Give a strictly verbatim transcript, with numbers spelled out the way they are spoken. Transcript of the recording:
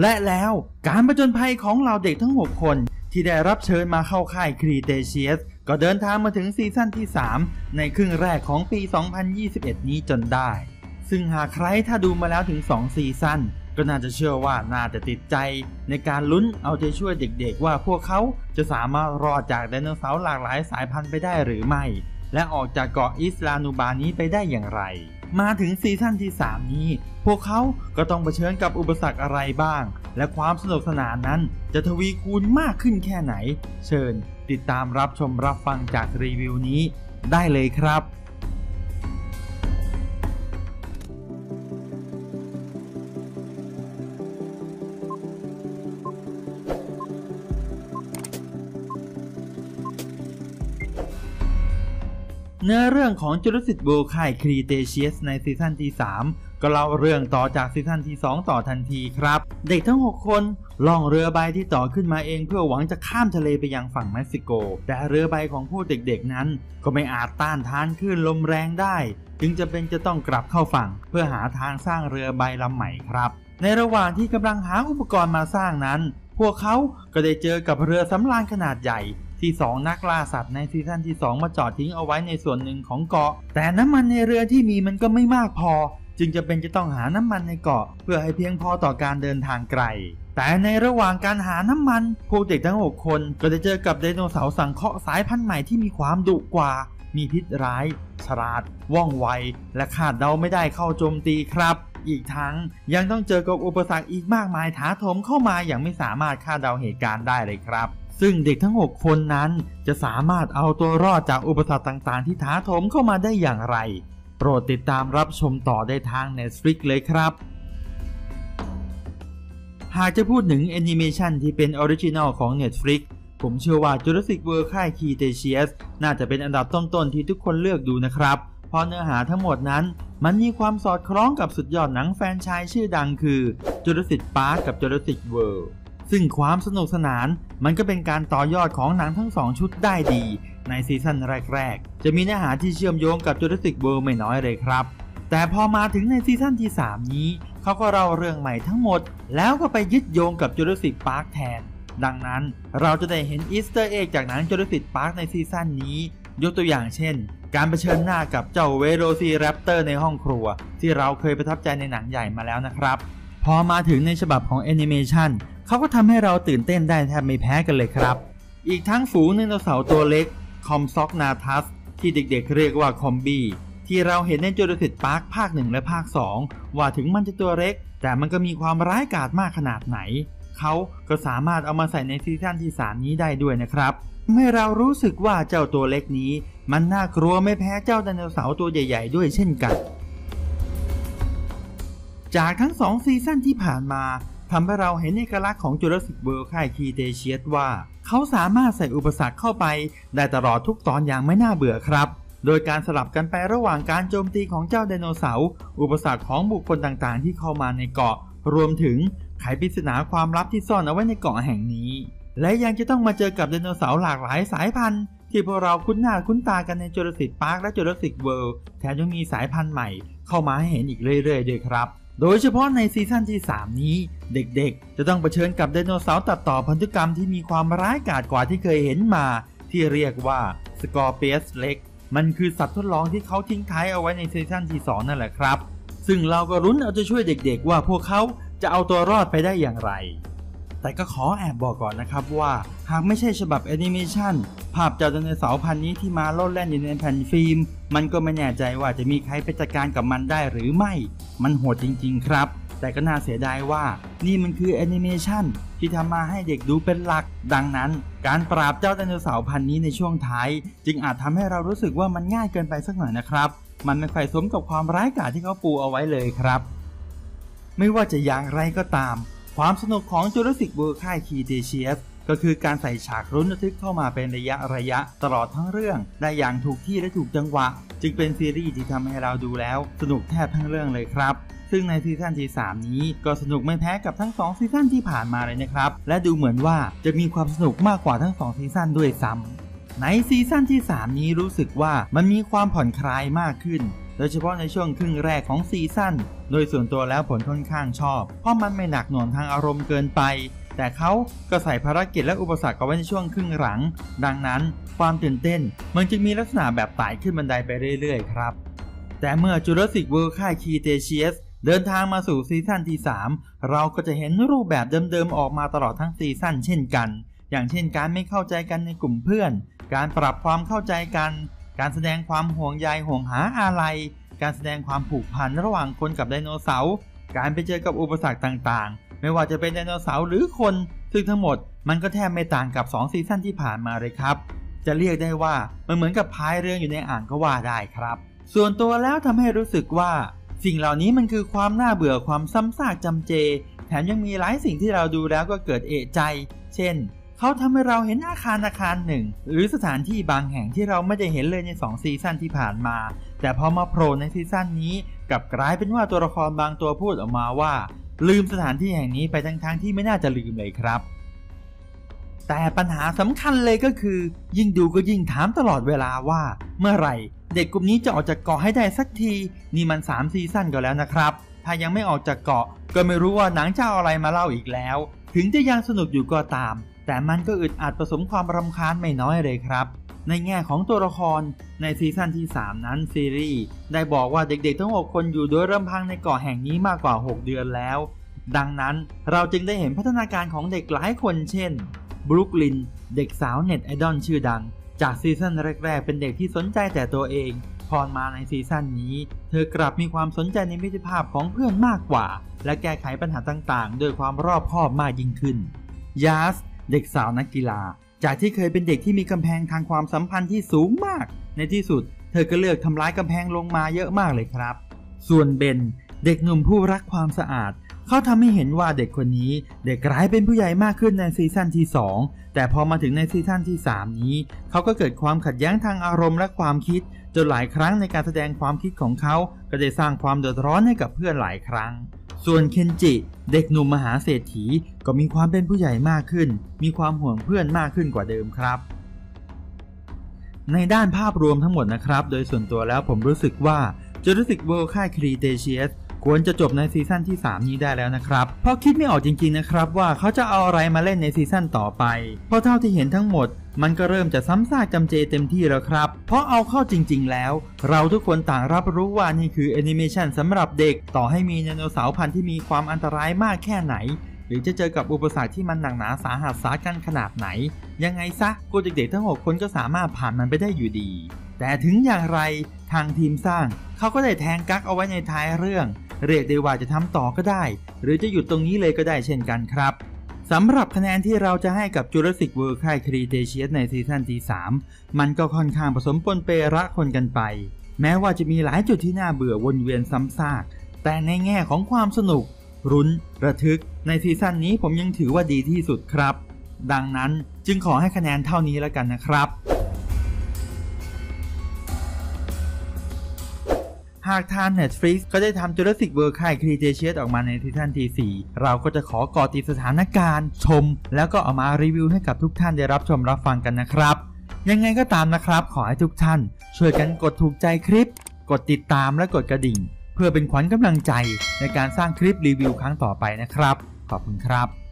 และแล้วการผจญภัยของเหล่าเด็กทั้งหกคนที่ได้รับเชิญมาเข้าค่ายครีเทเชียสก็เดินทางมาถึงซีซั่นที่สามในครึ่งแรกของปีสองพันยี่สิบเอ็ดนี้จนได้ซึ่งหากใครถ้าดูมาแล้วถึงสองซีซั่นก็น่าจะเชื่อว่าน่าจะติดใจในการลุ้นเอาใจช่วยเด็กๆว่าพวกเขาจะสามารถรอดจากไดโนเสาร์หลากหลายสายพันธุ์ไปได้หรือไม่และออกจากเกาะอิสลานูบานี้ไปได้อย่างไรมาถึงซีซั่นที่สามนี้พวกเขาก็ต้องเผชิญกับอุปสรรคอะไรบ้างและความสนุกสนานนั้นจะทวีคูณมากขึ้นแค่ไหนเชิญติดตามรับชมรับฟังจากรีวิวนี้ได้เลยครับเนื้อเรื่องของ Jurassic World ค่าย Cretaceous ในซีซั่นที่สามก็เล่าเรื่องต่อจากซีซั่นที่สองต่อทันทีครับเด็กทั้งหกคนล่องเรือใบที่ต่อขึ้นมาเองเพื่อหวังจะข้ามทะเลไปยังฝั่งเม็กซิโกแต่เรือใบของพวกเด็กๆนั้นก็ไม่อาจต้านทานคลื่นลมแรงได้จึงจำเป็นจะต้องกลับเข้าฝั่งเพื่อหาทางสร้างเรือใบลำใหม่ครับในระหว่างที่กำลังหาอุปกรณ์มาสร้างนั้นพวกเขาก็ได้เจอกับเรือสำราญขนาดใหญ่ที่สองนักล่าสัตว์ในซีซั่นที่สองมาจอดทิ้งเอาไว้ในส่วนหนึ่งของเกาะแต่น้ำมันในเรือที่มีมันก็ไม่มากพอจึงจะเป็นจะต้องหาน้ำมันในเกาะเพื่อให้เพียงพอต่อการเดินทางไกลแต่ในระหว่างการหาน้ำมันพวกเด็กทั้งหกคนก็จะเจอกับไดโนเสาร์สังเคราะห์สายพันธุ์ใหม่ที่มีความดุกว่ามีพิษร้ายฉลาดว่องไวและคาดเดาไม่ได้เข้าโจมตีครับอีกทั้งยังต้องเจอกับอุปสรรคอีกมากมายถาโถมเข้ามาอย่างไม่สามารถคาดเดาเหตุการณ์ได้เลยครับซึ่งเด็กทั้งหกคนนั้นจะสามารถเอาตัวรอดจากอุปสรรคต่างๆที่ถาโถมเข้ามาได้อย่างไรโปรดติดตามรับชมต่อได้ทาง Netflix เลยครับหากจะพูดถึงแอนิเมชันที่เป็นออริจินัลของ Netflix ผมเชื่อว่า Jurassic World ค่าย Cretaceous น่าจะเป็นอันดับต้นๆที่ทุกคนเลือกดูนะครับเพราะเนื้อหาทั้งหมดนั้นมันมีความสอดคล้องกับสุดยอดหนังแฟรนไชส์ชื่อดังคือ Jurassic Park กับ Jurassic Worldซึ่งความสนุกสนานมันก็เป็นการต่อยอดของหนังทั้งสองชุดได้ดีในซีซั่นแรกๆจะมีเนื้อหาที่เชื่อมโยงกับ Jurassic World ไม่น้อยเลยครับแต่พอมาถึงในซีซั่นที่สามนี้เขาก็เล่าเรื่องใหม่ทั้งหมดแล้วก็ไปยึดโยงกับ Jurassic Park แทนดังนั้นเราจะได้เห็นอีสเตอร์เอ็กจากหนัง Jurassic Park ในซีซั่นนี้ยกตัวอย่างเช่นการเผชิญหน้ากับเจ้า Velociraptor ในห้องครัวที่เราเคยประทับใจในหนังใหญ่มาแล้วนะครับพอมาถึงในฉบับของแอนิเมชันเขาก็ทำให้เราตื่นเต้นได้แทบไม่แพ้กันเลยครับอีกทั้งฝูงไดโนเสาร์ตัวเล็กคอมซ็อกนาทัสที่เด็กๆเรียกว่าคอมบี้ที่เราเห็นในจูราสสิคพาร์คภาคหนึ่งและภาคสองว่าถึงมันจะตัวเล็กแต่มันก็มีความร้ายกาจมากขนาดไหนเขาก็สามารถเอามาใส่ในซีซั่นที่สามนี้ได้ด้วยนะครับให้เรารู้สึกว่าเจ้าตัวเล็กนี้มันน่ากลัวไม่แพ้เจ้าไดโนเสาร์ตัวใหญ่ๆด้วยเช่นกันจากทั้งสองซีซั่นที่ผ่านมาทำให้เราเห็นเอกลักษณ์ของ Jurassic World ค่าย Cretaceous ว่าเขาสามารถใส่อุปสรรคเข้าไปได้ตลอดทุกตอนอย่างไม่น่าเบื่อครับโดยการสลับกันไประหว่างการโจมตีของเจ้าไดโนเสาร์อุปสรรคของบุคคลต่างๆที่เข้ามาในเกาะรวมถึงไขปริศนาความลับที่ซ่อนเอาไว้ในเกาะแห่งนี้และยังจะต้องมาเจอกับไดโนเสาร์หลากหลายสายพันธุ์ที่พวกเราคุ้นหน้าคุ้นตากันใน Jurassic Park และ Jurassic World แถมยังมีสายพันธุ์ใหม่เข้ามาให้เห็นอีกเรื่อยๆด้วยครับโดยเฉพาะในซีซั่นที่สามนี้เด็กๆจะต้องเผชิญกับไดโนเสาร์ตัดต่อพันธุกรรมที่มีความร้ายกาจกว่าที่เคยเห็นมาที่เรียกว่าสกอร์เปียสเล็กมันคือสัตว์ทดลองที่เขาทิ้งท้ายเอาไว้ในซีซั่นที่สองนั่นแหละครับซึ่งเราก็ลุ้นเอาใจช่วยเด็กๆว่าพวกเขาจะเอาตัวรอดไปได้อย่างไรแต่ก็ขอแอบบอกก่อนนะครับว่าหากไม่ใช่ฉบับแอนิเมชันภาพเจ้าไดโนเสาร์พันธุ์นี้ที่มาโลดแล่นอยู่ในแผ่นฟิล์มมันก็ไม่แน่ใจว่าจะมีใครไปจัดการกับมันได้หรือไม่มันโหดจริงๆครับแต่ก็น่าเสียดายว่านี่มันคือแอนิเมชันที่ทำมาให้เด็กดูเป็นหลักดังนั้นการปราบเจ้าไดโนเสาร์พันธุ์นี้ในช่วงท้ายจึงอาจทำให้เรารู้สึกว่ามันง่ายเกินไปสักหน่อยนะครับมันไม่ค่อยสมกับความร้ายกาจที่เขาปูเอาไว้เลยครับไม่ว่าจะอย่างไรก็ตามความสนุกของ Jurassic World ค่าย Cretaceous ก็คือการใส่ฉากลุ้นระทึกเข้ามาเป็นระยะระยะตลอดทั้งเรื่องได้อย่างถูกที่และถูกจังหวะจึงเป็นซีรีส์ที่ทำให้เราดูแล้วสนุกแทบทั้งเรื่องเลยครับซึ่งในซีซั่นที่สามนี้ก็สนุกไม่แพ้กับทั้งสองซีซั่นที่ผ่านมาเลยนะครับและดูเหมือนว่าจะมีความสนุกมากกว่าทั้งสองซีซั่นด้วยซ้ำในซีซั่นที่สามนี้รู้สึกว่ามันมีความผ่อนคลายมากขึ้น โดยเฉพาะในช่วงครึ่งแรกของซีซั่นโดยส่วนตัวแล้วผลค่อนข้างชอบเพราะมันไม่หนักหน่วงทางอารมณ์เกินไปแต่เขาก็ใส่ภารกิจและอุปสรรคเอาไว้ในช่วงครึ่งหลังดังนั้นความตื่นเต้นมันจึงมีลักษณะแบบไต่ขึ้นบันไดไปเรื่อยๆครับแต่เมื่อ Jurassic World ค่าย Cretaceous เดินทางมาสู่ซีซั่นที่สามเราก็จะเห็นรูปแบบเดิมๆออกมาตลอดทั้งซีซั่นเช่นกันอย่างเช่นการไม่เข้าใจกันในกลุ่มเพื่อนการปรับความเข้าใจกันการแสดงความห่วงใยห่วงหาอะไรการแสดงความผูกพันระหว่างคนกับไดโนเสาร์การไปเจอกับอุปสรรคต่างๆไม่ว่าจะเป็นไดโนเสาร์หรือคนซึ่งทั้งหมดมันก็แทบไม่ต่างกับสองซีซั่นที่ผ่านมาเลยครับจะเรียกได้ว่ามันเหมือนกับพายเรืออยู่ในอ่างก็ว่าได้ครับส่วนตัวแล้วทำให้รู้สึกว่าสิ่งเหล่านี้มันคือความน่าเบื่อความซ้ำซากจำเจแถมยังมีหลายสิ่งที่เราดูแล้วก็เกิดเอะใจเช่นเขาทำให้เราเห็นอาคารอาคารหนึ่งหรือสถานที่บางแห่งที่เราไม่ได้เห็นเลยในสองซีซั่นที่ผ่านมาแต่พอมาโผล่ในซีซั่นนี้กลับกลายเป็นว่าตัวละครบางตัวพูดออกมาว่าลืมสถานที่แห่งนี้ไปทั้งๆที่ไม่น่าจะลืมเลยครับแต่ปัญหาสำคัญเลยก็คือยิ่งดูก็ยิ่งถามตลอดเวลาว่าเมื่อไหร่เด็กกลุ่มนี้จะออกจากเกาะให้ได้สักทีนี่มันสามซีซั่นก็แล้วนะครับถ้ายังไม่ออกจากเกาะก็ไม่รู้ว่าหนังจะเอาอะไรมาเล่าอีกแล้วถึงจะยังสนุกอยู่ก็ตามแต่มันก็อึดอัดผสมความรำคาญไม่น้อยเลยครับในแง่ของตัวละครในซีซั่นที่สามนั้นซีรีส์ได้บอกว่าเด็กๆทั้งหกคนอยู่โดยลำพังในเกาะแห่งนี้มากกว่าหกเดือนแล้วดังนั้นเราจึงได้เห็นพัฒนาการของเด็กหลายคนเช่นบรุกลินเด็กสาวเน็ตไอดอลชื่อดังจากซีซั่นแรกๆเป็นเด็กที่สนใจแต่ตัวเองพอมาในซีซั่นนี้เธอกลับมีความสนใจในมิตรภาพของเพื่อนมากกว่าและแก้ไขปัญหาต่างๆด้วยความรอบคอบมากยิ่งขึ้นยาสเด็กสาวนักกีฬาจากที่เคยเป็นเด็กที่มีกำแพงทางความสัมพันธ์ที่สูงมากในที่สุดเธอก็เลือกทำลายกำแพงลงมาเยอะมากเลยครับส่วนเบนเด็กหนุ่มผู้รักความสะอาดเขาทำให้เห็นว่าเด็กคนนี้เด็กกลายเป็นผู้ใหญ่มากขึ้นในซีซั่นที่สองแต่พอมาถึงในซีซั่นที่สามนี้เขาก็เกิดความขัดแย้งทางอารมณ์และความคิดจนหลายครั้งในการแสดงความคิดของเขาก็ได้สร้างความเดือดร้อนให้กับเพื่อนหลายครั้งส่วนเคนจิเด็กหนุ่มมหาเศรษฐีก็มีความเป็นผู้ใหญ่มากขึ้นมีความห่วงเพื่อนมากขึ้นกว่าเดิมครับในด้านภาพรวมทั้งหมดนะครับโดยส่วนตัวแล้วผมรู้สึกว่า Jurassic World ค่าย Cretaceous ควรจะจบในซีซั่นที่สามนี้ได้แล้วนะครับเพราะคิดไม่ออกจริงๆนะครับว่าเขาจะเอาอะไรมาเล่นในซีซั่นต่อไปเพราะเท่าที่เห็นทั้งหมดมันก็เริ่มจะซ้ำซากจำเจเต็มที่แล้วครับเพราะเอาเข้าจริงๆแล้วเราทุกคนต่างรับรู้ว่านี่คือแอนิเมชันสำหรับเด็กต่อให้มีไดโนเสาร์พันธุ์ที่มีความอันตรายมากแค่ไหนหรือจะเจอกับอุปสรรคที่มันหนักหนาสาหัสสากันขนาดไหนยังไงซะพวกเด็กๆทั้งหกคนก็สามารถผ่านมันไปได้อยู่ดีแต่ถึงอย่างไรทางทีมสร้างเขาก็ได้แทงกั๊กเอาไว้ในท้ายเรื่องเรียกได้ว่าจะทำต่อก็ได้หรือจะหยุดตรงนี้เลยก็ได้เช่นกันครับสำหรับคะแนนที่เราจะให้กับ Jurassic World ค่าย Cretaceous ในซีซั่นที่สามมันก็ค่อนข้างผสมปนเปละคนกันไปแม้ว่าจะมีหลายจุดที่น่าเบื่อวนเวียนซ้ำซากแต่ในแง่ของความสนุกรุ้นระทึกในซีซั่นนี้ผมยังถือว่าดีที่สุดครับดังนั้นจึงขอให้คะแนนเท่านี้แล้วกันนะครับหากทาง Netflix ก็ได้ทำ Jurassic World ค่าย Cretaceous ออกมาในซีซั่นที่สี่เราก็จะขอเกาะติดสถานการณ์ชมแล้วก็เอามารีวิวให้กับทุกท่านได้รับชมรับฟังกันนะครับยังไงก็ตามนะครับขอให้ทุกท่านช่วยกันกดถูกใจคลิปกดติดตามและกดกระดิ่งเพื่อเป็นขวัญกำลังใจในการสร้างคลิปรีวิวครั้งต่อไปนะครับขอบคุณครับ